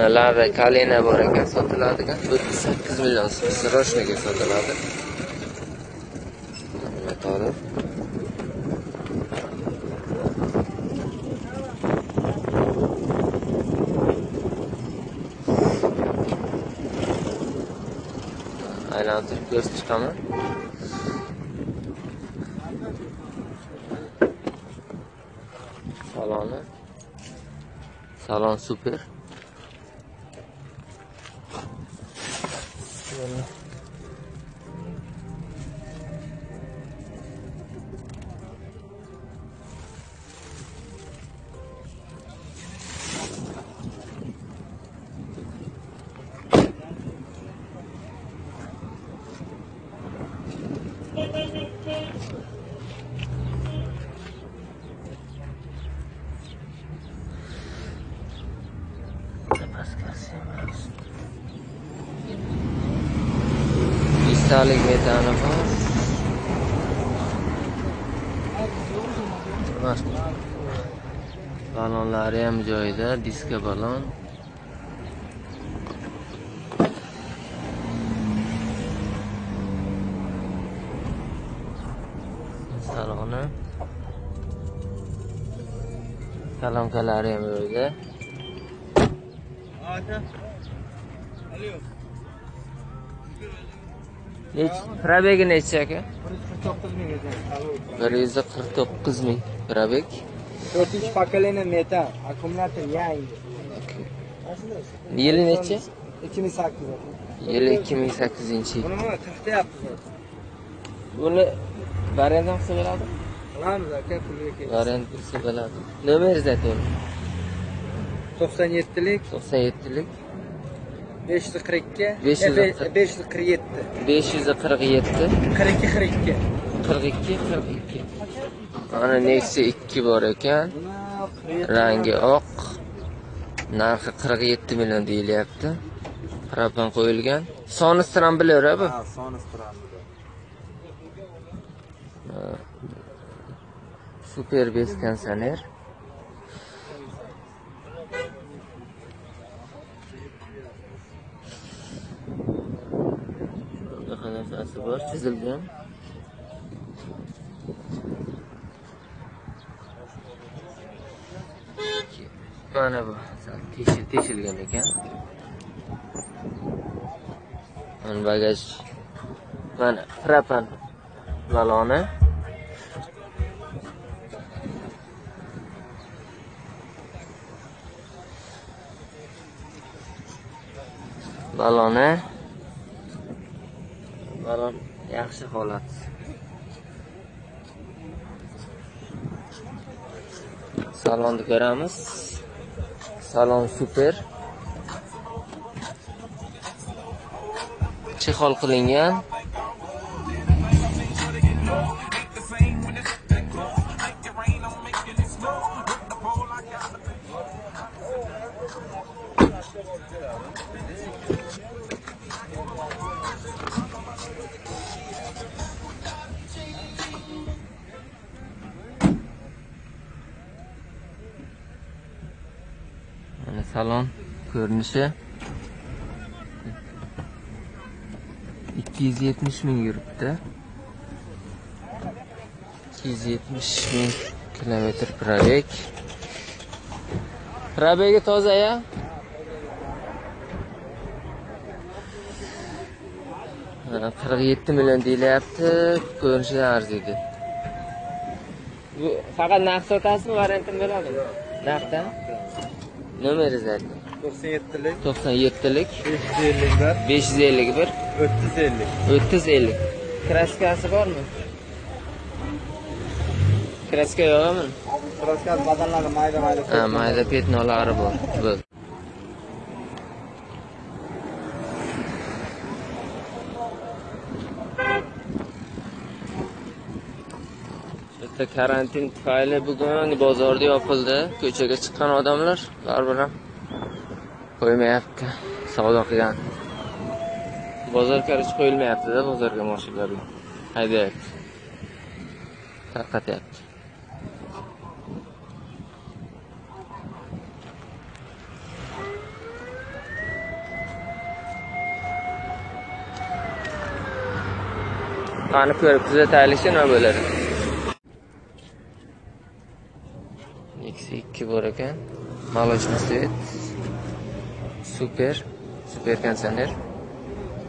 mashinalar, kalina bor ekan, sotiladi ekan. 38 million sirroshnaga sotiladi. Motor. Aylantirib ko'rib chiqaman. Saloni. Salon super. İstalik metanı var. Balonları hem joyda, diska balon. Salonu. Kalamkaları hem joyda. Probegi necha aka? 149 ming probeg. 4-pokoleniya metan, akkumulyator yangi. Yili necha? 2008. Yili 2008-yil. Buni nima taxtayapsiz? Buni variant qilsa bo'ladi? Qilamiz aka, pulga keladi. Variant qilsa bo'ladi. Nomeringizni ayting. 97lik 542 547 547 42 mana Nexia 2 bor ekan. Rangi oq. Narxi 47 million deyilyapti. Propan qo'yilgan. Soni stran bilaver bu. Ha, soni stran. Super bes kondisioner. Nasıl var? Çizildim. Bana bu. Teşilgen eken. Bana bagaj. Bana frapan balonu. Balonu. Balon yaxshi holat. Salonni ko'ramiz. Salon super. Chexol qilingan. Salon görünüşü 270 000 yurtta 270 000 kilometre probegi toza ya yani 47 milyon deyilyapti görünüşü arziydi bu fakat narx sotasi mı variantini beradi narxdan Nömeriz zaten. 97'lik 551 350. Kraskası var mı? Kraska yok mu? Kraska badanları mayda. Ha mayda petnoları var. Bu. Karantin tufayli bugün bozorda yopildi. Ko'chaga chiqqan odamlar baribir qo'ymayapti. Savdo qilgan. Bozor karish qo'yilmayapti-da, bozorga mashinalar haydayapti. Tarqatyapti. Kanuköy kuzataylıkçı nima bo'ladi? -2 bor ekan. Молочный свет. Super. Super kondisioner.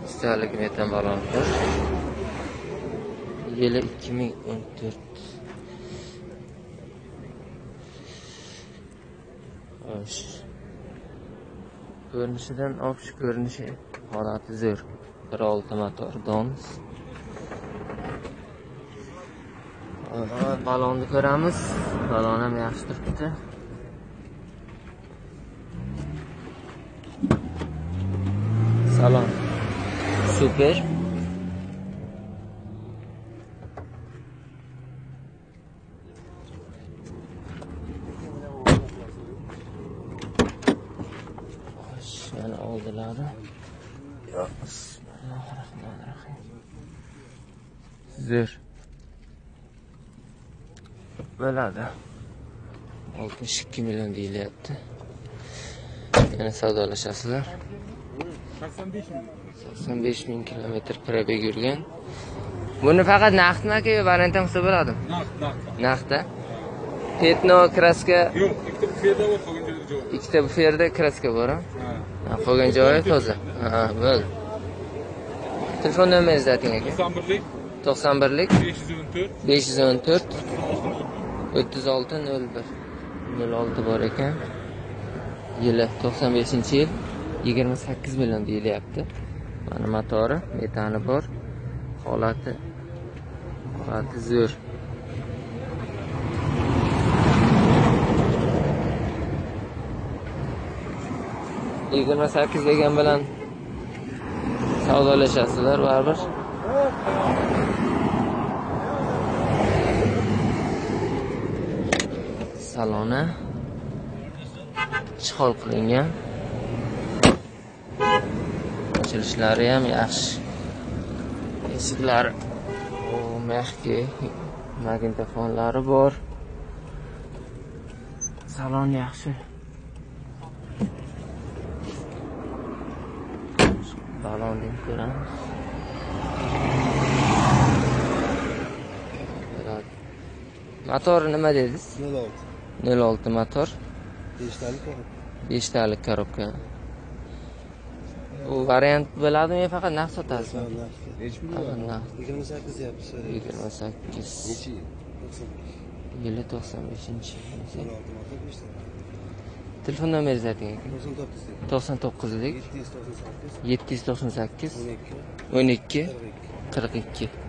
Ustalik metan balonlar. Yili 2014. Hoş. Görünüşünden obş görünüşü. Holati zo'r. 1.6 motor Dons. Balonni ko'ramiz. Balon ham yaxshi turibdi. Salon. Super. Hoş, yana oldular. Ya, Bismillahirrahmanirrahim. Zır. Böyledi. 62 milyon değil yaptı. Yine sağdalaşasılar. 85 bin kilometre prebe yürgen. Bunu fakat nakit mi ki? Valentin kısa buladım. Nakit. Petno kraska. Yok, ikide bu fiyerde kraska var. Kogan cevabı toza. Böyle. Telefon numarası da atın. 91'lik. 514. 3601 06 bor ekan. Yili 95-yil. 28 million deyilyapti. Mana motori, metani bor. Holati zo'r. Yigirma sakkiz degan bilan savdolashasizlar baribir. Salona ishg'ol qilingan. Ochilishlari ham yaxshi. Eshiklari maxki magenta fonlari bor. Salon yaxshi. Salonni ko'ramiz. Motor nima dedingiz? 06 motor. 5 talik korobka. Bu variant biladimi faqat narx sotasizmi? Nechmi? 28 yapsiz. 28. Nechi? 95. 96 motor 5 talik. Telefon nomeringiz ayting. 99 lik 798 798 12 42 42.